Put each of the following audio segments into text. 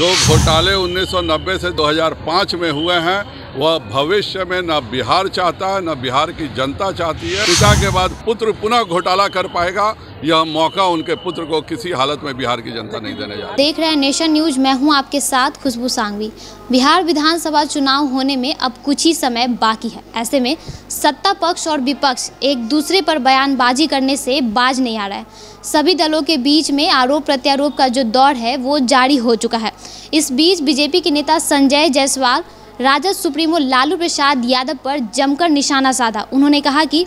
जो घोटाले 1990 से 2005 में हुए हैं वह भविष्य में न बिहार चाहता है न बिहार की जनता चाहती है। पिता के बाद पुत्र पुनः घोटाला कर पाएगा, यह मौका उनके पुत्र को किसी हालत में बिहार की जनता नहीं देने जा रही। देख रहे हैं नेशन न्यूज़, मैं हूं आपके साथ खुशबू सांगवी। बिहार विधानसभा चुनाव होने में अब कुछ ही समय बाकी है। ऐसे में सत्ता पक्ष और विपक्ष एक दूसरे पर बयानबाजी करने से बाज नहीं आ रहा है। सभी दलों के बीच में आरोप प्रत्यारोप का जो दौर है वो जारी हो चुका है। इस बीच बीजेपी के नेता संजय जायसवाल राजद सुप्रीमो लालू प्रसाद यादव पर जमकर निशाना साधा। उन्होंने कहा कि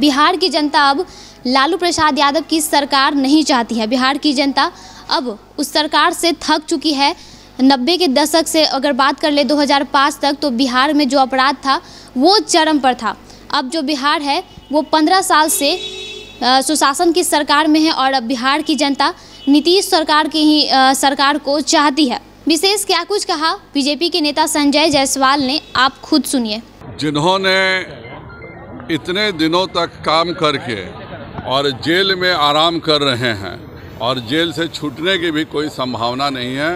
बिहार की जनता अब लालू प्रसाद यादव की सरकार नहीं चाहती है। बिहार की जनता अब उस सरकार से थक चुकी है। 90 के दशक से अगर बात कर ले 2005 तक, तो बिहार में जो अपराध था वो चरम पर था। अब जो बिहार है वो 15 साल से सुशासन की सरकार में है और अब बिहार की जनता नीतीश सरकार की ही सरकार को चाहती है। विशेष क्या कुछ कहा बीजेपी के नेता संजय जायसवाल ने, आप खुद सुनिए। जिन्होंने इतने दिनों तक काम करके और जेल में आराम कर रहे हैं और जेल से छूटने की भी कोई संभावना नहीं है,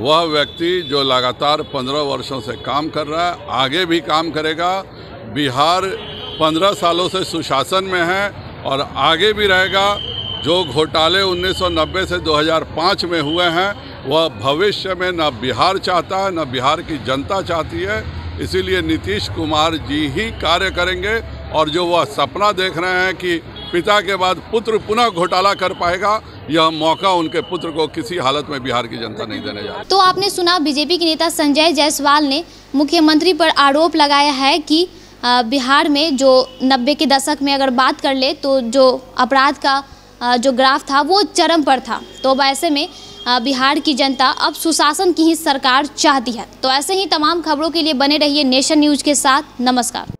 वह व्यक्ति जो लगातार 15 वर्षों से काम कर रहा है आगे भी काम करेगा। बिहार 15 सालों से सुशासन में है और आगे भी रहेगा। जो घोटाले 1990 से 2005 में हुए हैं वह भविष्य में न बिहार चाहता है न बिहार की जनता चाहती है। इसीलिए नीतीश कुमार जी ही कार्य करेंगे और जो वह सपना देख रहे हैं कि पिता के बाद पुत्र पुनः घोटाला कर पाएगा, यह मौका उनके पुत्र को किसी हालत में बिहार की जनता नहीं देने जा रही। तो आपने सुना बीजेपी के नेता संजय जायसवाल ने मुख्यमंत्री पर आरोप लगाया है कि बिहार में जो 90 के दशक में अगर बात कर ले तो जो अपराध का जो ग्राफ था वो चरम पर था। तो ऐसे में बिहार की जनता अब सुशासन की ही सरकार चाहती है। तो ऐसे ही तमाम खबरों के लिए बने रहिए नेशन न्यूज़ के साथ। नमस्कार।